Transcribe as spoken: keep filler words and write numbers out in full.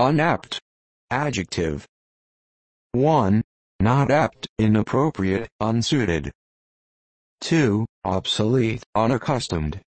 Unapt. Adjective. one. Not apt, inappropriate, unsuited. two. Obsolete, unaccustomed.